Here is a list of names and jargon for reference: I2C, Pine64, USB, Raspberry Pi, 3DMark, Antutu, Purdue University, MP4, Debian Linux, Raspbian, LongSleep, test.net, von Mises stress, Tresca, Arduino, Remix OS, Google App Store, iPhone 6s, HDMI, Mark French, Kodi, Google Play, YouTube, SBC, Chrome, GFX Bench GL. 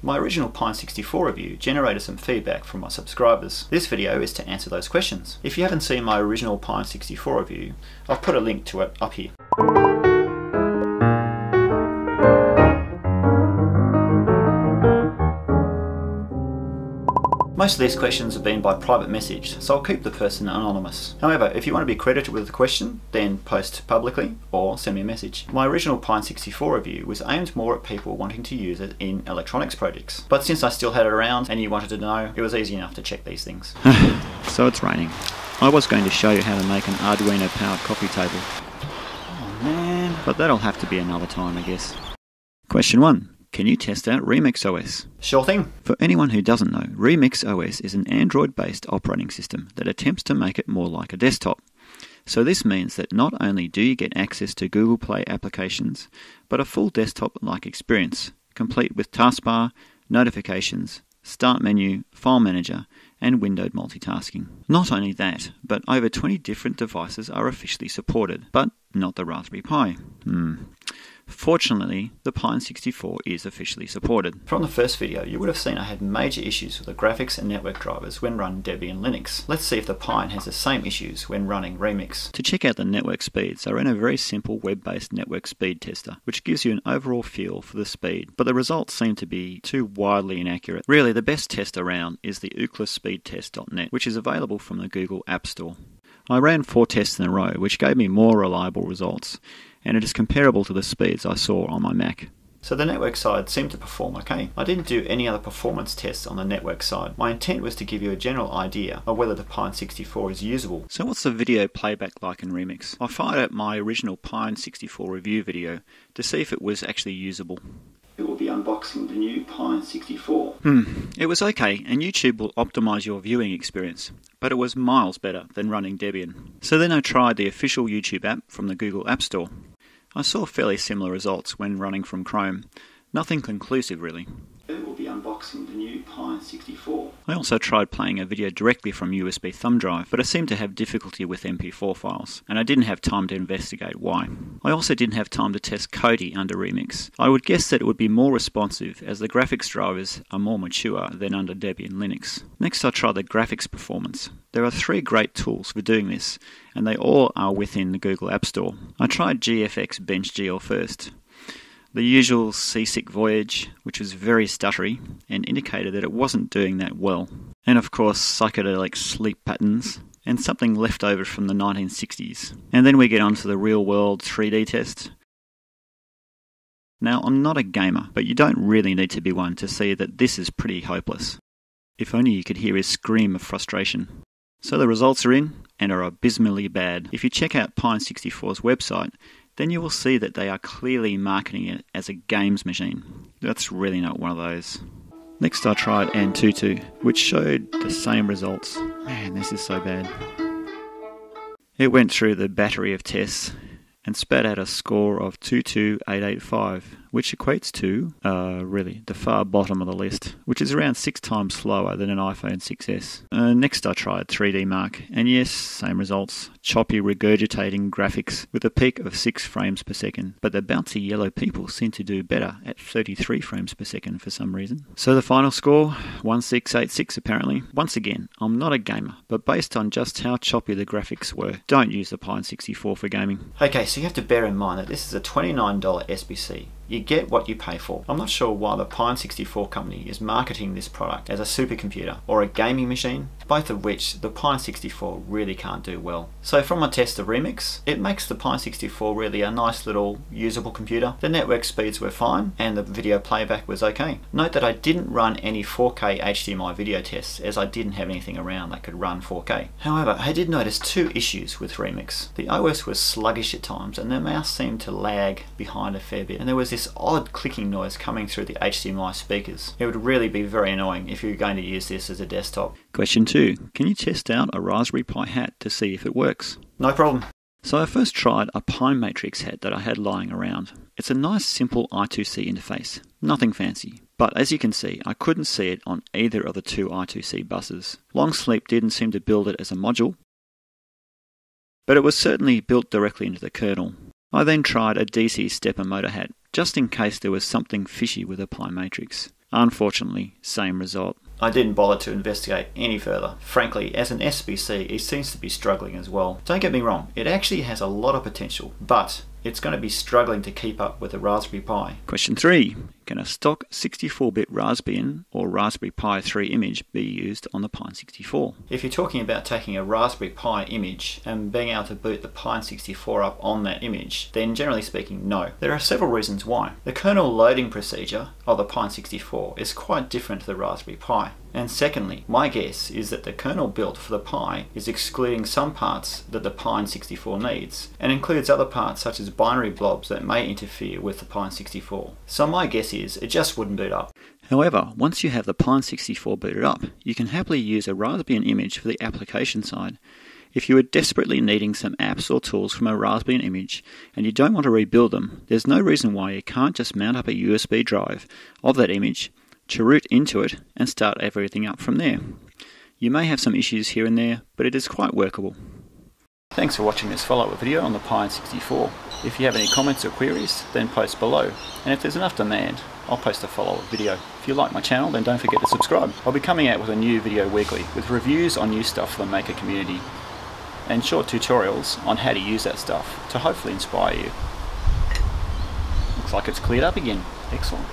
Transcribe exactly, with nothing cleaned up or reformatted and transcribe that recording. My original Pine sixty-four review generated some feedback from my subscribers. This video is to answer those questions. If you haven't seen my original Pine sixty-four review, I've put a link to it up here. Most of these questions have been by private message, so I'll keep the person anonymous. However, if you want to be credited with a question, then post publicly or send me a message. My original Pine sixty-four review was aimed more at people wanting to use it in electronics projects. But since I still had it around and you wanted to know, it was easy enough to check these things. So it's raining. I was going to show you how to make an Arduino powered coffee table. Oh man. But that'll have to be another time, I guess. Question one. Can you test out Remix O S? Sure thing. For anyone who doesn't know, Remix O S is an Android-based operating system that attempts to make it more like a desktop. So this means that not only do you get access to Google Play applications, but a full desktop-like experience, complete with taskbar, notifications, start menu, file manager, and windowed multitasking. Not only that, but over twenty different devices are officially supported, but not the Raspberry Pi. Hmm. Fortunately, the Pine sixty-four is officially supported. From the first video, you would have seen I had major issues with the graphics and network drivers when running Debian Linux. Let's see if the Pine has the same issues when running Remix. To check out the network speeds, I ran a very simple web-based network speed tester, which gives you an overall feel for the speed, but the results seem to be too wildly inaccurate. Really, the best test around is the test dot net, which is available from the Google App Store. I ran four tests in a row, which gave me more reliable results, and it is comparable to the speeds I saw on my Mac. So the network side seemed to perform okay. I didn't do any other performance tests on the network side. My intent was to give you a general idea of whether the Pine sixty-four is usable. So what's the video playback like in Remix? I fired up my original Pine sixty-four review video to see if it was actually usable. It will be unboxing the new Pine sixty-four. Hmm, it was okay, and YouTube will optimise your viewing experience, but it was miles better than running Debian. So then I tried the official YouTube app from the Google App Store. I saw fairly similar results when running from Chrome. Nothing conclusive, really. It will be unboxing the new Pine sixty-four. I also tried playing a video directly from U S B thumb drive, but I seemed to have difficulty with M P four files, and I didn't have time to investigate why. I also didn't have time to test Kodi under Remix. I would guess that it would be more responsive, as the graphics drivers are more mature than under Debian Linux. Next I tried the graphics performance. There are three great tools for doing this, and they all are within the Google App Store. I tried G F X Bench G L first. The usual seasick voyage, which was very stuttery and indicated that it wasn't doing that well. And of course, psychedelic sleep patterns and something left over from the nineteen sixties. And then we get on to the real world three D test. Now, I'm not a gamer, but you don't really need to be one to see that this is pretty hopeless. If only you could hear his scream of frustration. So the results are in and are abysmally bad. If you check out Pine sixty-four's website, then you will see that they are clearly marketing it as a games machine. That's really not one of those. Next I tried Antutu, which showed the same results. Man, this is so bad. It went through the battery of tests and spat out a score of two two eight eight five, which equates to, uh, really, the far bottom of the list, which is around six times slower than an iPhone six S. Uh, next I tried three D Mark, and yes, same results. Choppy regurgitating graphics with a peak of six frames per second, but the bouncy yellow people seem to do better at thirty-three frames per second for some reason. So the final score, one six eight six apparently. Once again, I'm not a gamer, but based on just how choppy the graphics were, don't use the Pine sixty-four for gaming. Okay, so you have to bear in mind that this is a twenty-nine dollar S B C. You get what you pay for. I'm not sure why the Pine sixty-four company is marketing this product as a supercomputer or a gaming machine, both of which the Pine sixty-four really can't do well. So from my test of Remix, it makes the Pine sixty-four really a nice little usable computer. The network speeds were fine and the video playback was okay. Note that I didn't run any four K H D M I video tests as I didn't have anything around that could run four K. However, I did notice two issues with Remix. The O S was sluggish at times and the mouse seemed to lag behind a fair bit, and there was this This odd clicking noise coming through the H D M I speakers. It would really be very annoying if you were going to use this as a desktop. Question two. Can you test out a Raspberry Pi hat to see if it works? No problem. So I first tried a Pine Matrix hat that I had lying around. It's a nice simple I two C interface. Nothing fancy. But as you can see, I couldn't see it on either of the two I two C buses. LongSleep didn't seem to build it as a module, but it was certainly built directly into the kernel. I then tried a D C stepper motor hat, just in case there was something fishy with a Pine Matrix. Unfortunately, same result. I didn't bother to investigate any further. Frankly, as an S B C, it seems to be struggling as well. Don't get me wrong, it actually has a lot of potential, but it's going to be struggling to keep up with the Raspberry Pi. Question three. Can a stock sixty-four bit Raspbian or Raspberry Pi three image be used on the Pine sixty-four? If you're talking about taking a Raspberry Pi image and being able to boot the Pine sixty-four up on that image, then generally speaking, no. There are several reasons why. The kernel loading procedure of the Pine sixty-four is quite different to the Raspberry Pi. And secondly, my guess is that the kernel built for the Pi is excluding some parts that the Pine sixty-four needs, and includes other parts such as binary blobs that may interfere with the Pine sixty-four. So my guess is it just wouldn't boot up. However, once you have the Pine sixty-four booted up, you can happily use a Raspbian image for the application side. If you are desperately needing some apps or tools from a Raspbian image and you don't want to rebuild them, there's no reason why you can't just mount up a U S B drive of that image, cheroot into it, and start everything up from there. You may have some issues here and there, but it is quite workable. Thanks for watching this follow-up video on the Pine sixty-four. If you have any comments or queries, then post below, and if there's enough demand, I'll post a follow-up video. If you like my channel, then don't forget to subscribe. I'll be coming out with a new video weekly, with reviews on new stuff for the maker community, and short tutorials on how to use that stuff to hopefully inspire you. Looks like it's cleared up again. Excellent.